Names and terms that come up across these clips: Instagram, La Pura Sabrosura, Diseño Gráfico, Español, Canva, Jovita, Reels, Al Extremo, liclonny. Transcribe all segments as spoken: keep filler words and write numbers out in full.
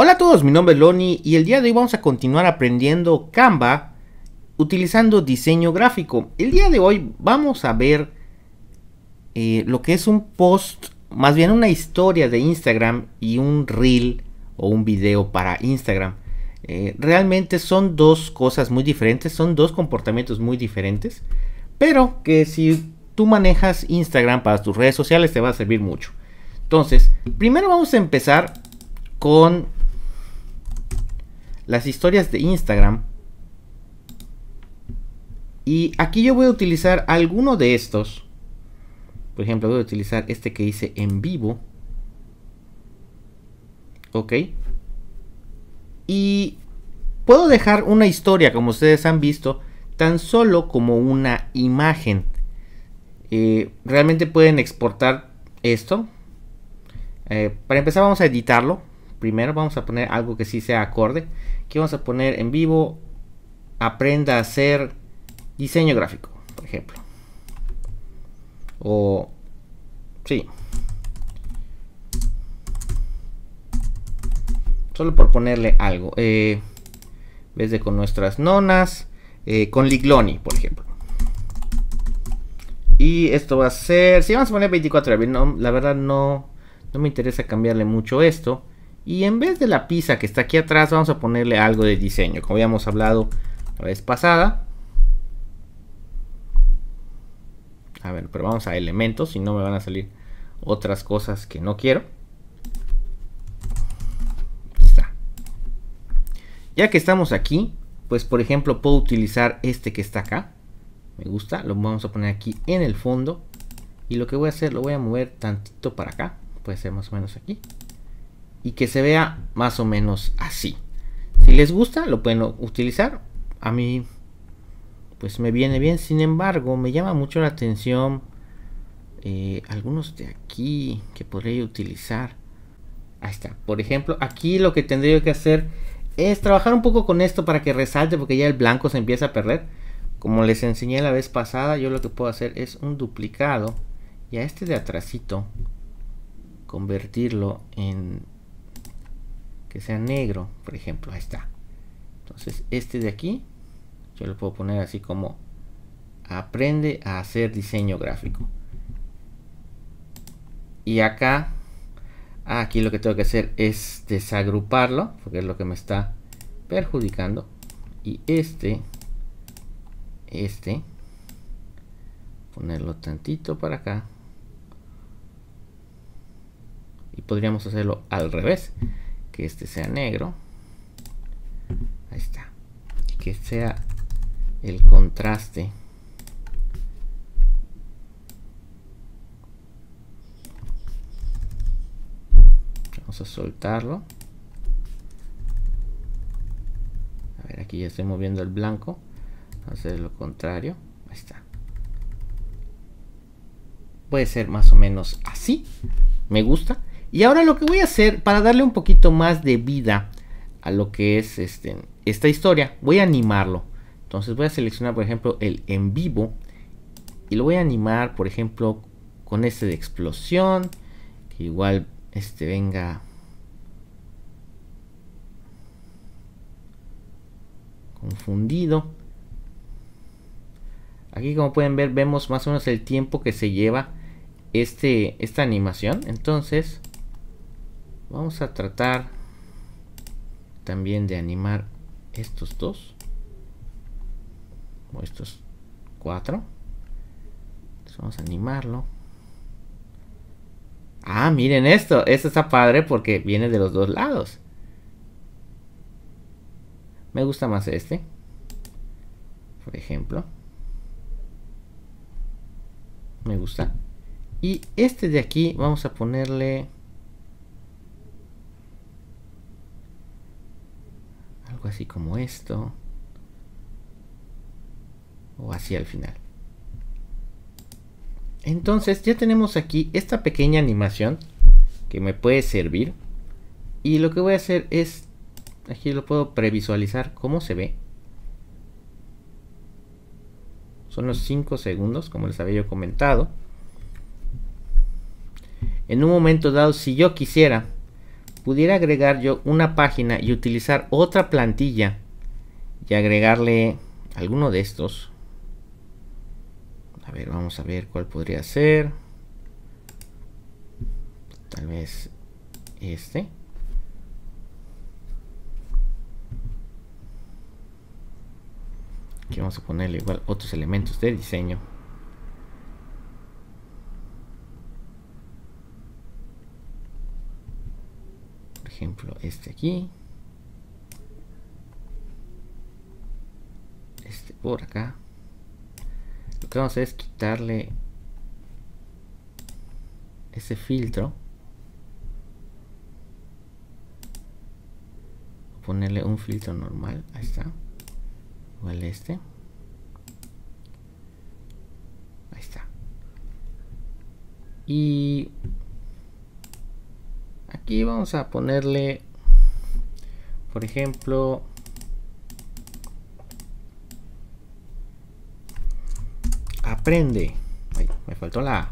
Hola a todos, mi nombre es Lonny y el día de hoy vamos a continuar aprendiendo Canva utilizando diseño gráfico. El día de hoy vamos a ver eh, lo que es un post, más bien una historia de Instagram y un reel o un video para Instagram. Eh, realmente son dos cosas muy diferentes, son dos comportamientos muy diferentes, pero que si tú manejas Instagram para tus redes sociales te va a servir mucho. Entonces, primero vamos a empezar con las historias de Instagram. Y aquí yo voy a utilizar alguno de estos. Por ejemplo, voy a utilizar este que hice en vivo. Ok. Y puedo dejar una historia, como ustedes han visto, tan solo como una imagen. Eh, realmente pueden exportar esto. Eh, para empezar vamos a editarlo. Primero vamos a poner algo que sí sea acorde. Aquí vamos a poner en vivo. Aprenda a hacer diseño gráfico, por ejemplo. O sí. Solo por ponerle algo. Eh, en vez de con nuestras nonas. Eh, con Liclonny, por ejemplo. Y esto va a ser. Si sí, vamos a poner veinticuatro de abril. No, la verdad no, no me interesa cambiarle mucho esto. Y en vez de la pizza que está aquí atrás, vamos a ponerle algo de diseño, como habíamos hablado la vez pasada. A ver, pero vamos a elementos, si no me van a salir otras cosas que no quiero. Ahí está. Ya que estamos aquí, pues por ejemplo puedo utilizar este que está acá. Me gusta, lo vamos a poner aquí en el fondo. Y lo que voy a hacer, lo voy a mover tantito para acá. Puede ser más o menos aquí. Y que se vea más o menos así. Si les gusta lo pueden utilizar. A mí pues me viene bien. Sin embargo me llama mucho la atención eh, algunos de aquí que podría utilizar. Ahí está. Por ejemplo aquí lo que tendría que hacer es trabajar un poco con esto para que resalte, porque ya el blanco se empieza a perder. Como les enseñé la vez pasada, yo lo que puedo hacer es un duplicado y a este de atrasito convertirlo en que sea negro, por ejemplo. Ahí está. Entonces este de aquí yo lo puedo poner así como aprende a hacer diseño gráfico. Y acá aquí lo que tengo que hacer es desagruparlo, porque es lo que me está perjudicando. Y este este ponerlo tantito para acá. Y podríamos hacerlo al revés, que este sea negro. Ahí está. Y que sea el contraste. Vamos a soltarlo. A ver, aquí ya estoy moviendo el blanco. Vamos a hacer lo contrario. Ahí está. Puede ser más o menos así. Me gusta. Y ahora lo que voy a hacer para darle un poquito más de vida a lo que es este, esta historia, voy a animarlo. Entonces voy a seleccionar por ejemplo el en vivo y lo voy a animar por ejemplo con este de explosión, que igual este venga confundido. Aquí como pueden ver vemos más o menos el tiempo que se lleva este, esta animación. Entonces vamos a tratar también de animar estos dos o estos cuatro. Entonces vamos a animarlo. Ah, miren esto, esto está padre porque viene de los dos lados. Me gusta más este, por ejemplo. Me gusta. Y este de aquí vamos a ponerle algo así como esto. O así al final. Entonces ya tenemos aquí esta pequeña animación que me puede servir. Y lo que voy a hacer es, aquí lo puedo previsualizar cómo se ve. Son los cinco segundos como les había yo comentado. En un momento dado, si yo quisiera pudiera agregar yo una página y utilizar otra plantilla y agregarle alguno de estos. A ver, vamos a ver cuál podría ser. Tal vez este. Aquí vamos a ponerle igual otros elementos de diseño. Por ejemplo, este aquí. Este por acá. Lo que vamos a hacer es quitarle ese filtro. Ponerle un filtro normal. Ahí está. Igual este. Ahí está. Y aquí vamos a ponerle, por ejemplo, aprende. Ay, me faltó la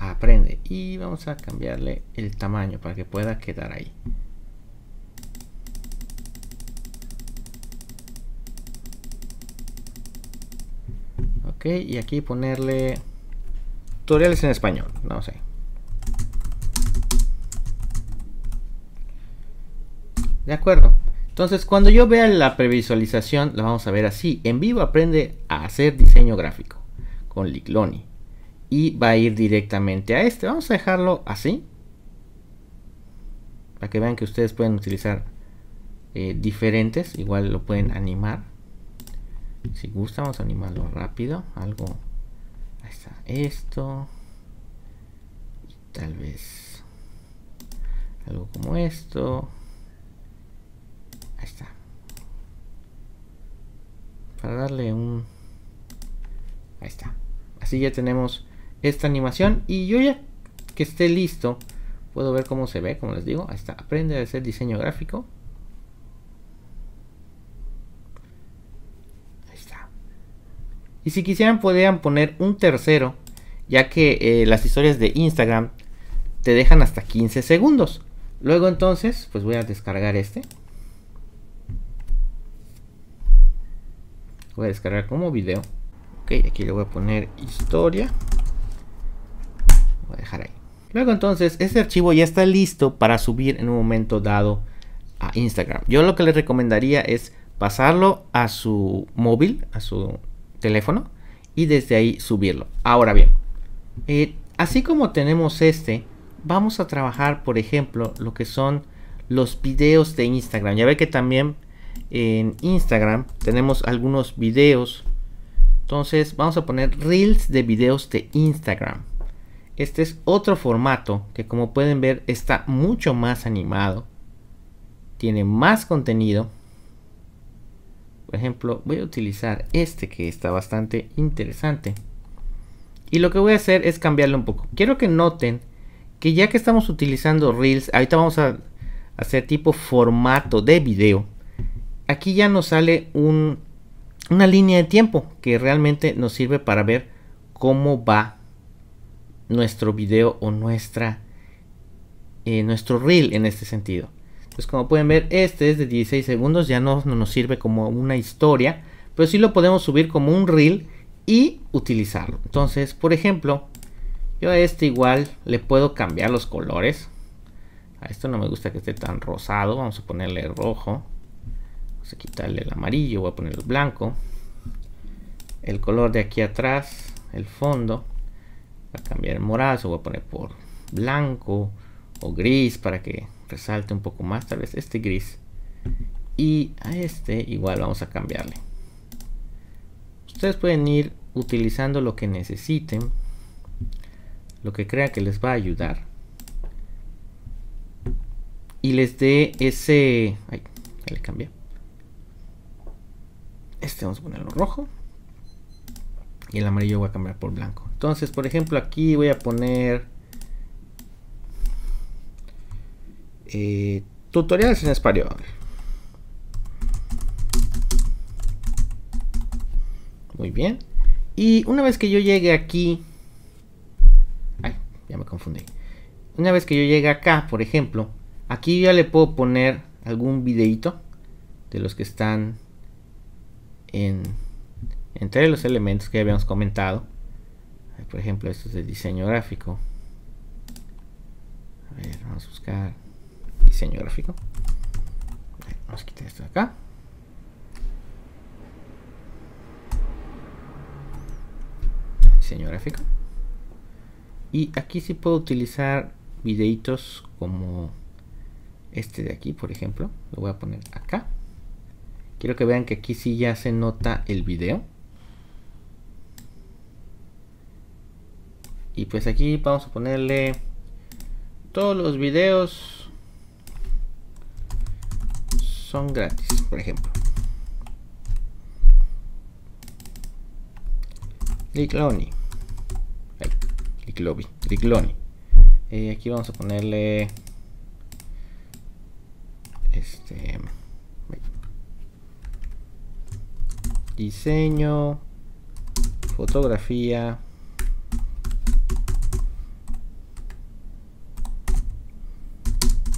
A. Aprende. Y vamos a cambiarle el tamaño para que pueda quedar ahí. Y aquí ponerle tutoriales en español, no sé. De acuerdo. Entonces, cuando yo vea la previsualización, la vamos a ver así. En vivo aprende a hacer diseño gráfico con liclonny. Y va a ir directamente a este. Vamos a dejarlo así. Para que vean que ustedes pueden utilizar eh, diferentes. Igual lo pueden animar. Si gusta, vamos a animarlo rápido. Algo. Ahí está. Esto. Tal vez. Algo como esto. Ahí está. Para darle un. Ahí está. Así ya tenemos esta animación. Y yo, ya que esté listo, puedo ver cómo se ve. Como les digo, ahí está. Aprende a hacer diseño gráfico. Y si quisieran, podrían poner un tercero, ya que eh, las historias de Instagram te dejan hasta quince segundos. Luego entonces, pues voy a descargar este. Voy a descargar como video. Ok, aquí le voy a poner historia. Voy a dejar ahí. Luego entonces, este archivo ya está listo para subir en un momento dado a Instagram. Yo lo que les recomendaría es pasarlo a su móvil, a su teléfono, y desde ahí subirlo. Ahora bien, eh, así como tenemos este, vamos a trabajar, por ejemplo, lo que son los videos de Instagram. Ya ve que también en Instagram tenemos algunos videos. Entonces vamos a poner reels de videos de Instagram. Este es otro formato que, como pueden ver, está mucho más animado. Tiene más contenido. Por ejemplo, voy a utilizar este que está bastante interesante. Y lo que voy a hacer es cambiarlo un poco. Quiero que noten que ya que estamos utilizando Reels, ahorita vamos a hacer tipo formato de video. Aquí ya nos sale un, una línea de tiempo que realmente nos sirve para ver cómo va nuestro video o nuestra, eh, nuestro Reel en este sentido. Pues como pueden ver, este es de dieciséis segundos, ya no, no nos sirve como una historia, pero sí lo podemos subir como un reel y utilizarlo. Entonces, por ejemplo, yo a este igual le puedo cambiar los colores. A esto no me gusta que esté tan rosado, vamos a ponerle rojo. Vamos a quitarle el amarillo, voy a poner el blanco. El color de aquí atrás, el fondo. Voy a cambiar el morado, voy a poner por blanco o gris para que resalte un poco más, tal vez este gris. Y a este igual vamos a cambiarle. Ustedes pueden ir utilizando lo que necesiten, lo que crean que les va a ayudar y les dé ese. Ay, ya le cambié. Este vamos a ponerlo rojo y el amarillo voy a cambiar por blanco. Entonces, por ejemplo, aquí voy a poner Eh, tutoriales en español. Muy bien. Y una vez que yo llegue aquí, ay, ya me confundí. Una vez que yo llegue acá, por ejemplo, aquí ya le puedo poner algún videito de los que están en, entre los elementos que habíamos comentado. Por ejemplo, esto es de diseño gráfico. A ver, vamos a buscar diseño gráfico. Vamos a quitar esto de acá. Diseño gráfico. Y aquí sí puedo utilizar videitos como este de aquí, por ejemplo. Lo voy a poner acá. Quiero que vean que aquí sí ya se nota el video. Y pues aquí vamos a ponerle todos los videos son gratis, por ejemplo. Liclonny. Liclonny. Liclonny. Eh, aquí vamos a ponerle este diseño, fotografía,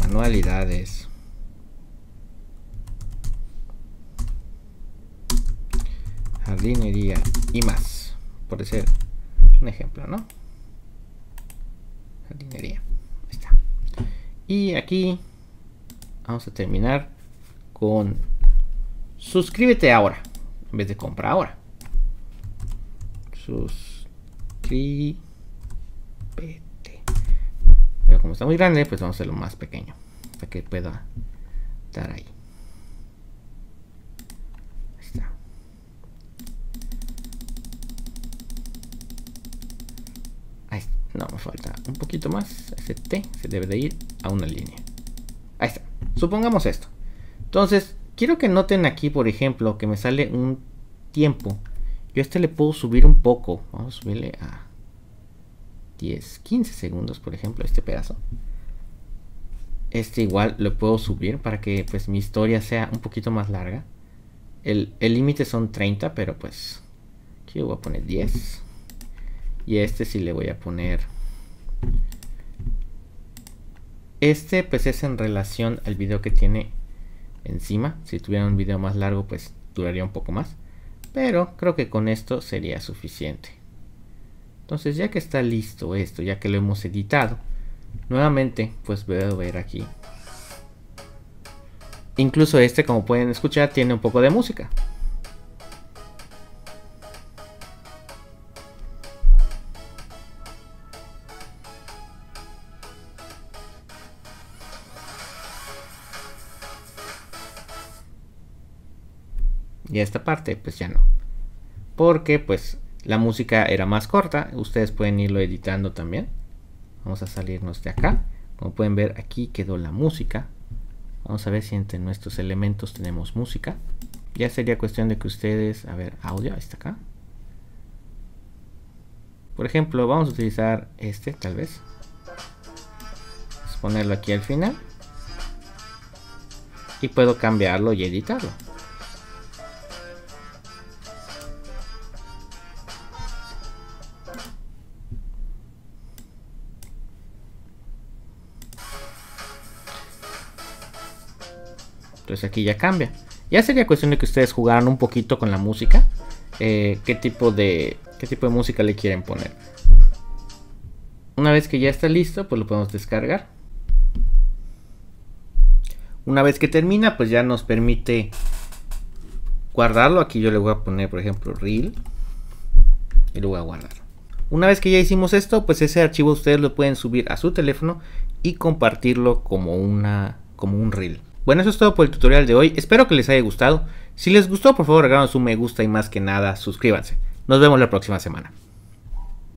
manualidades, jardinería y más, por ser un ejemplo, ¿no? Jardinería, ahí está. Y aquí vamos a terminar con suscríbete ahora en vez de compra ahora. Suscríbete. Pero como está muy grande, pues vamos a hacerlo más pequeño para que pueda estar ahí. Ahí está. Ahí está. No, me falta un poquito más. Ese T se debe de ir a una línea. Ahí está. Supongamos esto. Entonces, quiero que noten aquí, por ejemplo, que me sale un tiempo. Yo a este le puedo subir un poco. Vamos a subirle a diez, quince segundos, por ejemplo, este pedazo. Este igual lo puedo subir para que pues mi historia sea un poquito más larga. El límite son treinta, pero pues aquí le voy a poner diez. Y a este sí le voy a poner... Este pues es en relación al video que tiene... encima, si tuviera un video más largo pues duraría un poco más, pero creo que con esto sería suficiente. Entonces, ya que está listo esto, ya que lo hemos editado nuevamente, pues voy a ver aquí. Incluso este, como pueden escuchar, tiene un poco de música. Y esta parte pues ya no, porque pues la música era más corta. Ustedes pueden irlo editando también. Vamos a salirnos de acá. Como pueden ver, aquí quedó la música. Vamos a ver si entre nuestros elementos tenemos música. Ya sería cuestión de que ustedes, a ver, audio, está acá. Por ejemplo, vamos a utilizar este, tal vez. Vamos a ponerlo aquí al final. Y puedo cambiarlo y editarlo. Entonces aquí ya cambia. Ya sería cuestión de que ustedes jugaran un poquito con la música. Eh, qué tipo de qué tipo de música le quieren poner. Una vez que ya está listo, pues lo podemos descargar. Una vez que termina, pues ya nos permite guardarlo. Aquí yo le voy a poner, por ejemplo, Reel. Y lo voy a guardar. Una vez que ya hicimos esto, pues ese archivo ustedes lo pueden subir a su teléfono y compartirlo como, una, como un Reel. Bueno, eso es todo por el tutorial de hoy. Espero que les haya gustado. Si les gustó, por favor, regálanos un me gusta y más que nada, suscríbanse. Nos vemos la próxima semana.